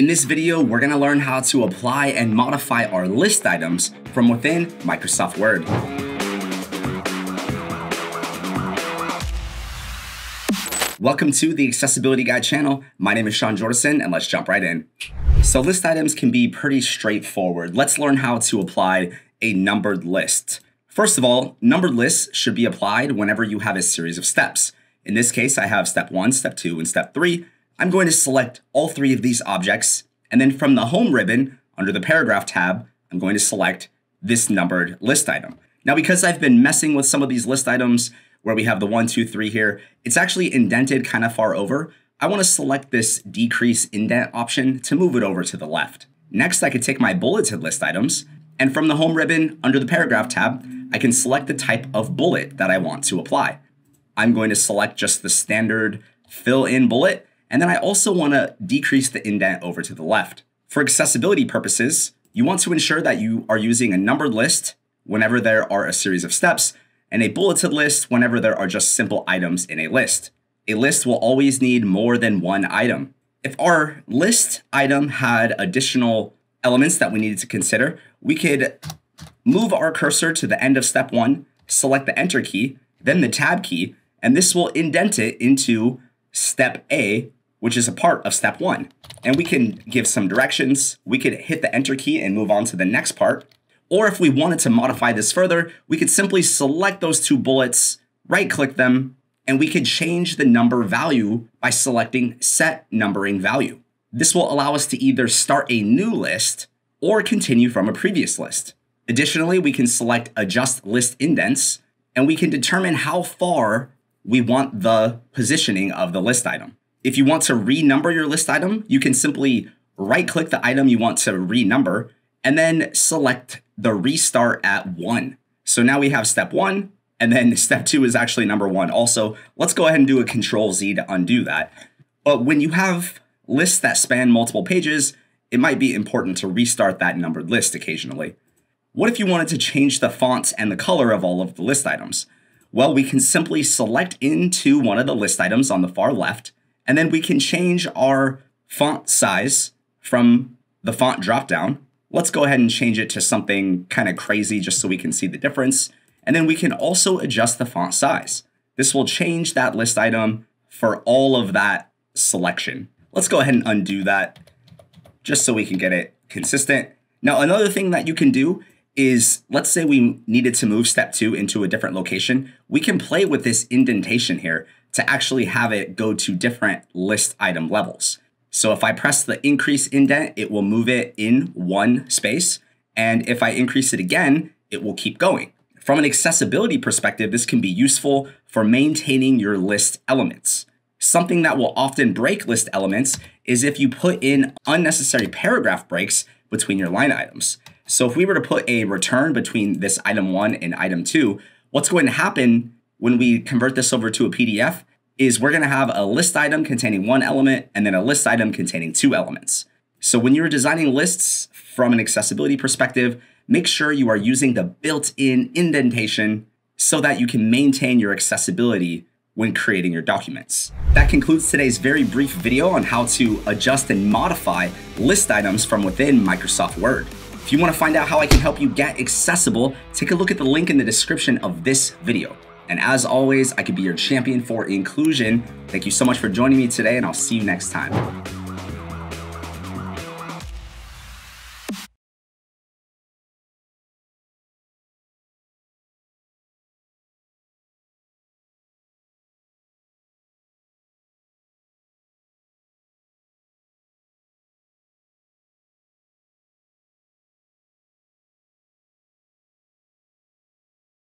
In this video, we're going to learn how to apply and modify our list items from within Microsoft Word. Welcome to the Accessibility Guide channel. My name is Sean Jordison, and let's jump right in. So list items can be pretty straightforward. Let's learn how to apply a numbered list. First of all, numbered lists should be applied whenever you have a series of steps. In this case, I have step 1, step 2, and step 3. I'm going to select all three of these objects, and then from the Home ribbon, under the Paragraph tab, I'm going to select this numbered list item. Now, because I've been messing with some of these list items where we have the 1, 2, 3 here, it's actually indented kind of far over. I want to select this decrease indent option to move it over to the left. Next, I could take my bulleted list items, and from the Home ribbon, under the Paragraph tab, I can select the type of bullet that I want to apply. I'm going to select just the standard fill-in bullet, and then I also want to decrease the indent over to the left. For accessibility purposes, you want to ensure that you are using a numbered list whenever there are a series of steps, and a bulleted list whenever there are just simple items in a list. A list will always need more than one item. If our list item had additional elements that we needed to consider, we could move our cursor to the end of step 1, select the Enter key, then the Tab key, and this will indent it into step A, which is a part of step 1. And we can give some directions. We could hit the Enter key and move on to the next part. Or if we wanted to modify this further, we could simply select those two bullets, right-click them, and we could change the number value by selecting Set Numbering Value. This will allow us to either start a new list or continue from a previous list. Additionally, we can select Adjust List Indents, and we can determine how far we want the positioning of the list item. If you want to renumber your list item, you can simply right-click the item you want to renumber and then select the restart at 1. So now we have step 1, and then step 2 is actually number 1 also. Let's go ahead and do a Control-Z to undo that. But when you have lists that span multiple pages, it might be important to restart that numbered list occasionally. What if you wanted to change the fonts and the color of all of the list items? Well, we can simply select into one of the list items on the far left, and then we can change our font size from the font dropdown. Let's go ahead and change it to something kind of crazy just so we can see the difference. And then we can also adjust the font size. This will change that list item for all of that selection. Let's go ahead and undo that just so we can get it consistent. Now, another thing that you can do is, let's say we needed to move step 2 into a different location. We can play with this indentation here to actually have it go to different list item levels. So if I press the increase indent, it will move it in one space. And if I increase it again, it will keep going. From an accessibility perspective, this can be useful for maintaining your list elements. Something that will often break list elements is if you put in unnecessary paragraph breaks between your line items. So if we were to put a return between this item 1 and item 2, what's going to happen when we convert this over to a PDF is we're going to have a list item containing one element and then a list item containing two elements. So when you're designing lists from an accessibility perspective, make sure you are using the built-in indentation so that you can maintain your accessibility when creating your documents. That concludes today's very brief video on how to adjust and modify list items from within Microsoft Word. If you want to find out how I can help you get accessible, take a look at the link in the description of this video. And as always, I could be your champion for inclusion. Thank you so much for joining me today, and I'll see you next time.